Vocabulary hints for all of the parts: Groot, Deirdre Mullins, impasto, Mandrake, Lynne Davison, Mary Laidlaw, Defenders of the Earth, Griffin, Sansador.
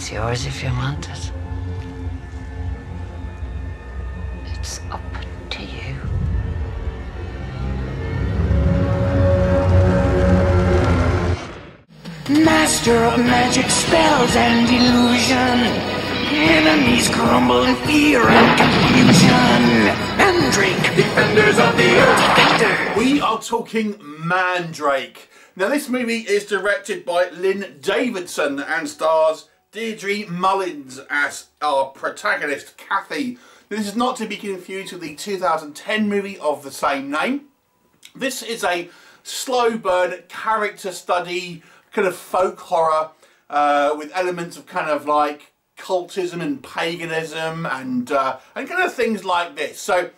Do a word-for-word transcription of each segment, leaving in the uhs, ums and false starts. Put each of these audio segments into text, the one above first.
It's yours if you want it. It's up to you. Master of magic spells and illusion. Enemies crumble in fear and confusion. Mandrake, defenders of the earth. Defender. We are talking Mandrake. Now, this movie is directed by Lynne Davison and stars Deirdre Mullins as our protagonist, Kathy. This is not to be confused with the two thousand ten movie of the same name. This is a slow burn character study, kind of folk horror, uh, with elements of kind of like cultism and paganism and uh, and kind of things like this. So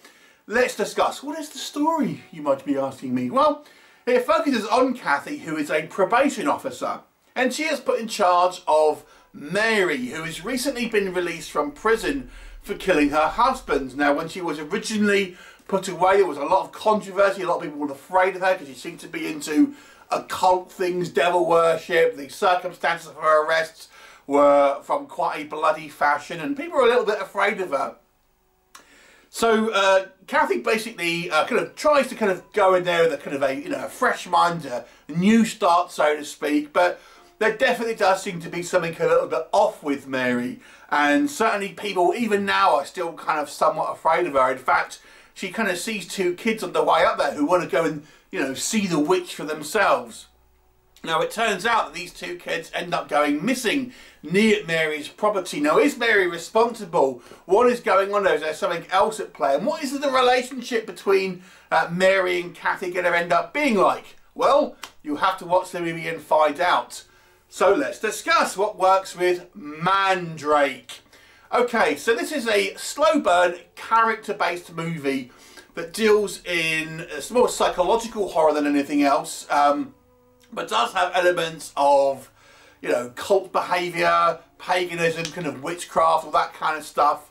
let's discuss, what is the story, you might be asking me? Well, it focuses on Kathy, who is a probation officer, and she is put in charge of Mary, who has recently been released from prison for killing her husband. Now, when she was originally put away, there was a lot of controversy. A lot of people were afraid of her because she seemed to be into occult things, devil worship. The circumstances of her arrests were from quite a bloody fashion, and people were a little bit afraid of her. So uh, Kathy basically uh, kind of tries to kind of go in there with a kind of a you know a fresh mind, a new start, so to speak. But there definitely does seem to be something a little bit off with Mary, and certainly people even now are still kind of somewhat afraid of her. In fact, she kind of sees two kids on the way up there who want to go and you know see the witch for themselves. Now, it turns out that these two kids end up going missing near Mary's property. Now, is Mary responsible? What is going on there? Is there something else at play? And what is the relationship between uh, Mary and Kathy going to end up being like? Well, you have to watch the movie and find out. So let's discuss what works with Mandrake. Okay, so this is a slow burn, character-based movie that deals in, it's more psychological horror than anything else, um... but does have elements of, you know, cult behaviour, paganism, kind of witchcraft, all that kind of stuff.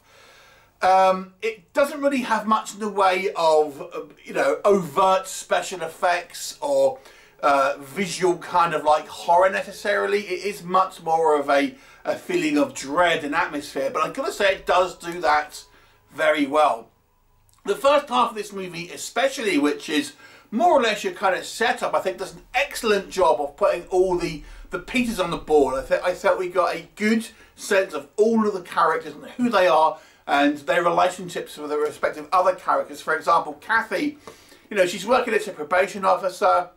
Um, it doesn't really have much in the way of, you know, overt special effects or uh, visual kind of like horror necessarily. It is much more of a, a feeling of dread and atmosphere, but I've got to say it does do that very well. The first half of this movie especially, which is more or less your kind of setup, I think does an excellent job of putting all the, the pieces on the board. I, th I felt we got a good sense of all of the characters and who they are and their relationships with their respective other characters. For example, Kathy, you know, she's working as a probation officer.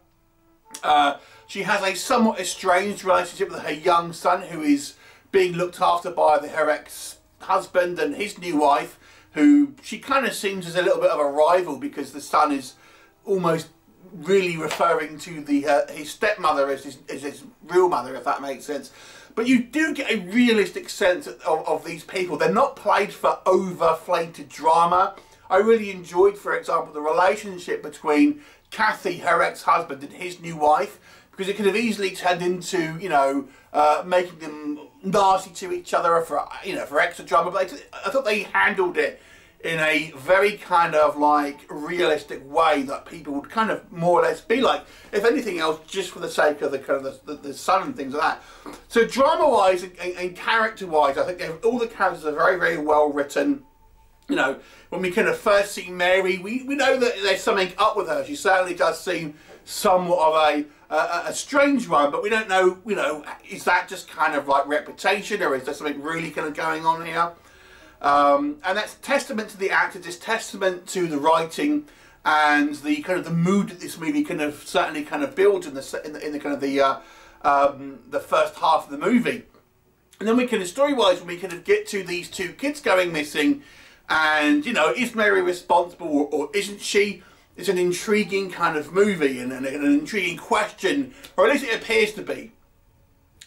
Uh, she has a somewhat estranged relationship with her young son, who is being looked after by the, her ex-husband and his new wife, who she kind of seems as a little bit of a rival because the son is almost really referring to the uh, his stepmother as his, as his real mother, if that makes sense. But you do get a realistic sense of, of these people. They're not played for overflated drama. I really enjoyed, for example, the relationship between Kathy, her ex-husband, and his new wife, because it could have easily turned into, you know, uh, making them nasty to each other for, you know, for extra drama. But I, I thought they handled it in a very kind of like realistic way that people would kind of more or less be like, if anything else, just for the sake of the kind of the, the, the sun and things like that. So drama-wise and, and character-wise, I think all the characters are very, very well written. You know, when we kind of first see Mary, we, we know that there's something up with her. She certainly does seem somewhat of a, a, a strange one, but we don't know, you know, is that just kind of like reputation, or is there something really kind of going on here? Um, and that's testament to the actors, it's testament to the writing and the kind of the mood that this movie kind of certainly kind of builds in the in the, in the kind of the uh, um, the first half of the movie. And then we kind of story-wise, when we kind of get to these two kids going missing, and you know, is Mary responsible or, or isn't she? It's an intriguing kind of movie and, and an intriguing question, or at least it appears to be.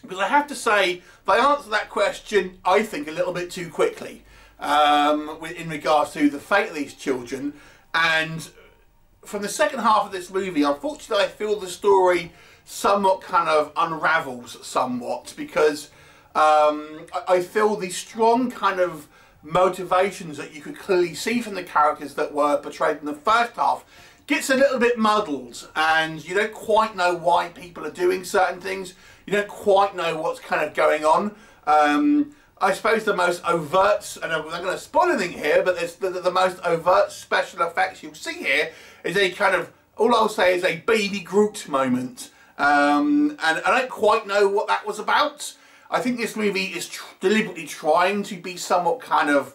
Because I have to say, they answer that question, I think, a little bit too quickly. Um, in regards to the fate of these children, and from the second half of this movie, unfortunately, I feel the story somewhat kind of unravels somewhat, because um, I feel the strong kind of motivations that you could clearly see from the characters that were portrayed in the first half gets a little bit muddled, and you don't quite know why people are doing certain things. You don't quite know what's kind of going on. Um, I suppose the most overt, and I'm not going to spoil anything here, but there's the, the most overt special effects you'll see here is a kind of, all I'll say is a baby Groot moment. Um, and I don't quite know what that was about. I think this movie is tr deliberately trying to be somewhat kind of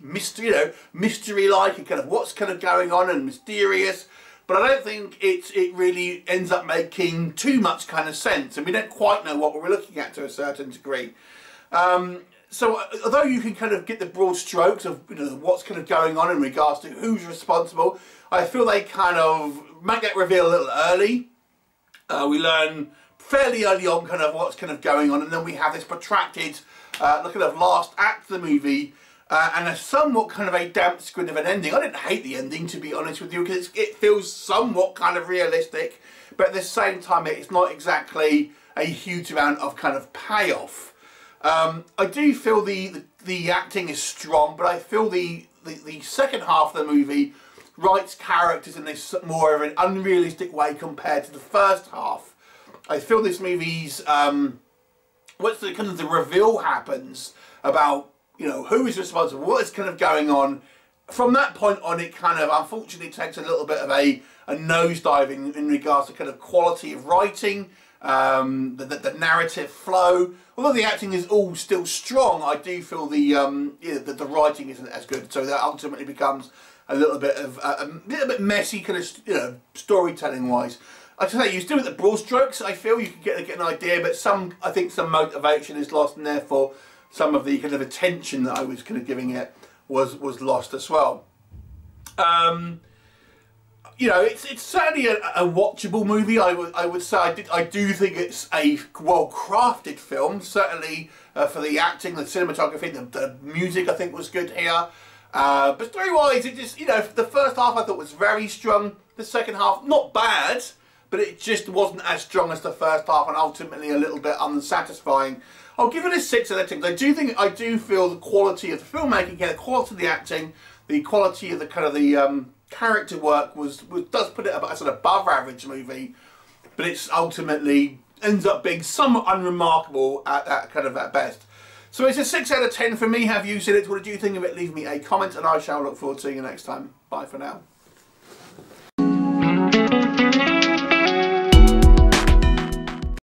mystery, you know, mystery-like, and kind of what's kind of going on and mysterious. But I don't think it, it really ends up making too much kind of sense, and we don't quite know what we're looking at to a certain degree. Um, so although you can kind of get the broad strokes of, you know, what's kind of going on in regards to who's responsible, I feel they kind of make that reveal a little early. Uh, we learn fairly early on kind of what's kind of going on, and then we have this protracted uh, kind of last act of the movie, uh, and a somewhat kind of a damp squid of an ending. I didn't hate the ending, to be honest with you, because it feels somewhat kind of realistic, but at the same time it's not exactly a huge amount of kind of payoff. Um, I do feel the, the the acting is strong, but I feel the, the, the second half of the movie writes characters in this more of an unrealistic way compared to the first half. I feel this movie's, um, once the kind of the reveal happens about, you know, who is responsible, what is kind of going on, from that point on it kind of unfortunately takes a little bit of a, a nosedive in, in regards to kind of quality of writing, um, the, the, the narrative flow. Although the acting is all still strong, I do feel the, um, yeah, the, the writing isn't as good, so that ultimately becomes a little bit of uh, a little bit messy, kind of, you know, storytelling wise. I should say, you still with the broad strokes, I feel you can get get an idea, but some, I think some motivation is lost, and therefore some of the kind of attention that I was kind of giving it was was lost as well. Um, you know, it's it's certainly a, a watchable movie. I would I would say I did I do think it's a well crafted film. Certainly uh, for the acting, the cinematography, the, the music, I think was good here. Uh, but story-wise, it just, you know, the first half I thought was very strong. The second half, not bad, but it just wasn't as strong as the first half, and ultimately a little bit unsatisfying. I'll give it a six out of ten. I do think, I do feel the quality of the filmmaking here, the quality of the acting, the quality of the kind of the um, character work was, was does put it as an above-average movie, but it's ultimately ends up being somewhat unremarkable at, at kind of at best. So it's a six out of ten for me. Have you seen it? What did you think of it? Leave me a comment, and I shall look forward to seeing you next time. Bye for now.